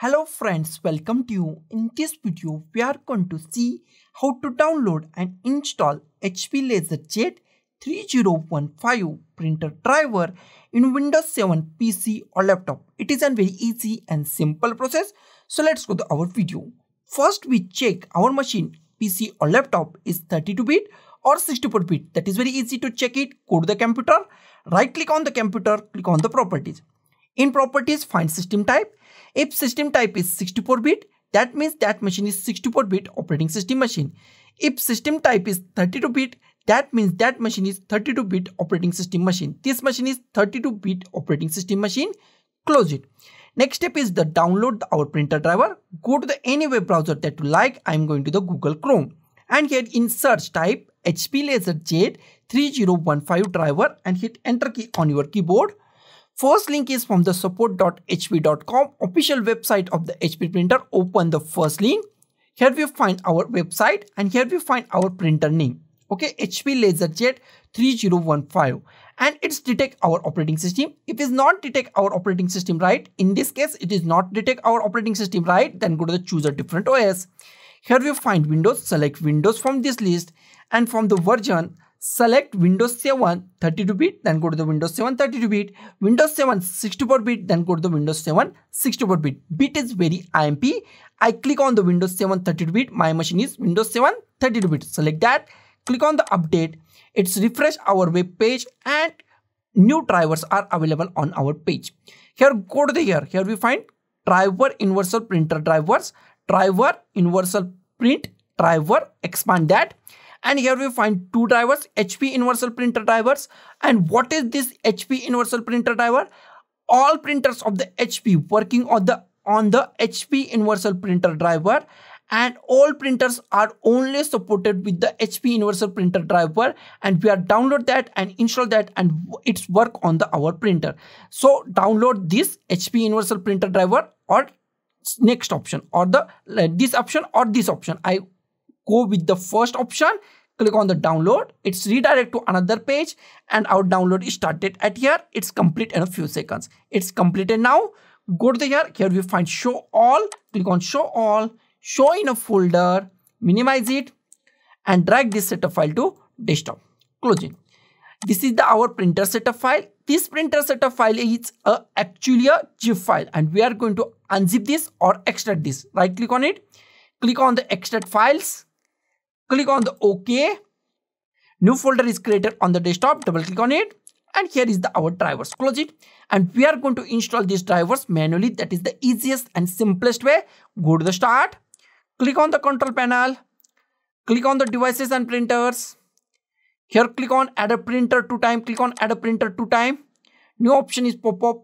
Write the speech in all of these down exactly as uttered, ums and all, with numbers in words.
Hello friends, welcome to you. In this video, we are going to see how to download and install H P LaserJet thirty fifteen printer driver in Windows seven P C or laptop. It is a very easy and simple process. So let's go to our video. First, we check our machine P C or laptop is thirty-two bit or sixty-four bit. That is very easy to check it. Go to the computer, right click on the computer, click on the properties. In properties, find system type. If system type is sixty-four bit, that means that machine is sixty-four bit operating system machine. If system type is thirty-two bit, that means that machine is thirty-two bit operating system machine. This machine is thirty-two bit operating system machine. Close it. Next step is the download our printer driver. Go to the any web browser that you like. I am going to the Google Chrome. And here in search type H P LaserJet thirty fifteen driver and hit enter key on your keyboard. First link is from the support dot H P dot com official website of the H P printer. Open the first link. Here we find our website and here we find our printer name. Okay, H P LaserJet thirty fifteen, and it's detect our operating system. If it's not detect our operating system, right? In this case, it is not detect our operating system, right? Then go to the choose a different O S. Here we find Windows. Select Windows from this list, and from the version, select Windows seven thirty-two bit, then go to the Windows seven thirty-two bit, Windows seven sixty-four bit, then go to the Windows seven sixty-four bit. Bit is very I M P. I click on the Windows seven thirty-two bit. My machine is Windows seven thirty-two bit. Select that. Click on the update. It's refresh our web page and new drivers are available on our page. Here go to the here. Here we find driver universal printer drivers, driver universal print driver. Expand that. And here we find two drivers, H P Universal Printer drivers. And what is this H P Universal Printer driver? All printers of the H P working on the, on the H P Universal Printer driver. And all printers are only supported with the H P Universal Printer driver. And we are download that and install that and it's work on the our printer. So download this H P Universal Printer driver or next option or the like this option or this option. I go with the first option, click on the download, it's redirect to another page and our download is started at here. It's complete in a few seconds. It's completed now. Go to the here, here we find show all, click on show all, show in a folder, minimize it and drag this setup file to desktop. Close it. This is the our printer setup file. This printer setup file is a, actually a zip file and we are going to unzip this or extract this. Right click on it, click on the extract files. Click on the OK. New folder is created on the desktop. Double click on it. And here is the our drivers. Close it. And we are going to install these drivers manually. That is the easiest and simplest way. Go to the start. Click on the control panel. Click on the devices and printers. Here click on add a printer to time. Click on add a printer to time. New option is pop up.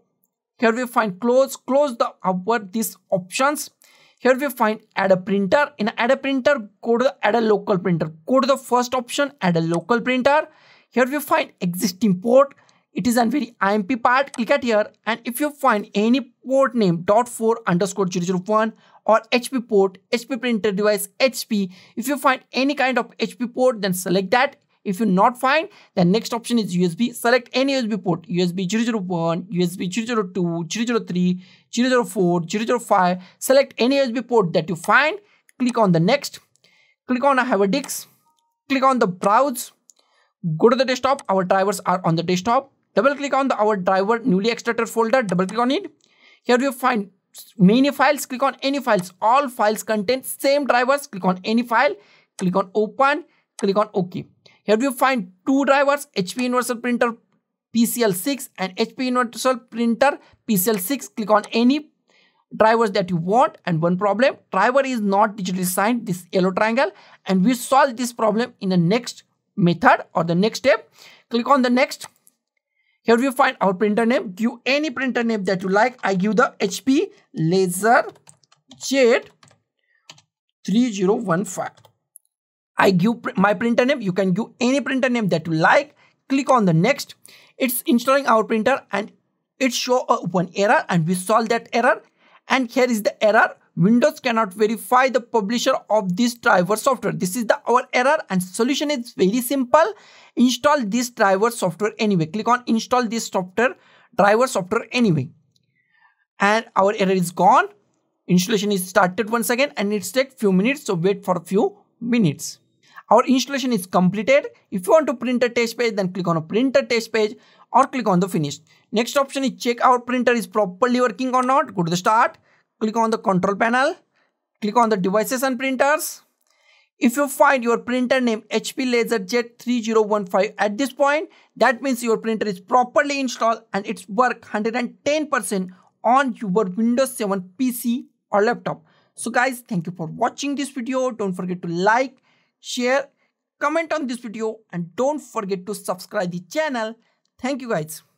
Here we find close. Close the our these options. Here we find add a printer. In add a printer, go to the add a local printer. Go to the first option, add a local printer. Here we find existing port. It is a very I M P part. Click at here. And if you find any port name dot four underscore zero zero one or H P port, H P printer device, H P. If you find any kind of H P port, then select that. If you not find, the next option is U S B. Select any U S B port, U S B zero zero one, U S B zero zero two, zero zero three, zero zero four, zero zero five. Select any U S B port that you find. Click on the next. Click on I have a disk. Click on the browse. Go to the desktop. Our drivers are on the desktop. Double click on the our driver newly extracted folder. Double click on it. Here you find many files. Click on any files. All files contain same drivers. Click on any file. Click on open. Click on OK. Here we find two drivers, H P Universal Printer P C L six and H P Universal Printer P C L six. Click on any drivers that you want. And one problem, driver is not digitally signed, this yellow triangle. And we solve this problem in the next method or the next step. Click on the next. Here we find our printer name. Give any printer name that you like. I give the H P LaserJet thirty fifteen. I give pr my printer name. You can give any printer name that you like. Click on the next. It's installing our printer and it show a one error and we solve that error. And here is the error. Windows cannot verify the publisher of this driver software. This is the our error and solution is very simple. Install this driver software anyway. Click on install this software driver software anyway. And our error is gone. Installation is started once again and it's take few minutes, so wait for a few minutes. Our installation is completed. If you want to print a test page, then click on a printer test page or click on the finish. Next option is check our printer is properly working or not. Go to the start, click on the control panel, click on the devices and printers. If you find your printer name H P LaserJet thirty fifteen at this point, that means your printer is properly installed and it's work one hundred ten percent on your Windows seven P C or laptop. So guys, thank you for watching this video. Don't forget to like, share, comment on this video and don't forget to subscribe the channel. Thank you guys.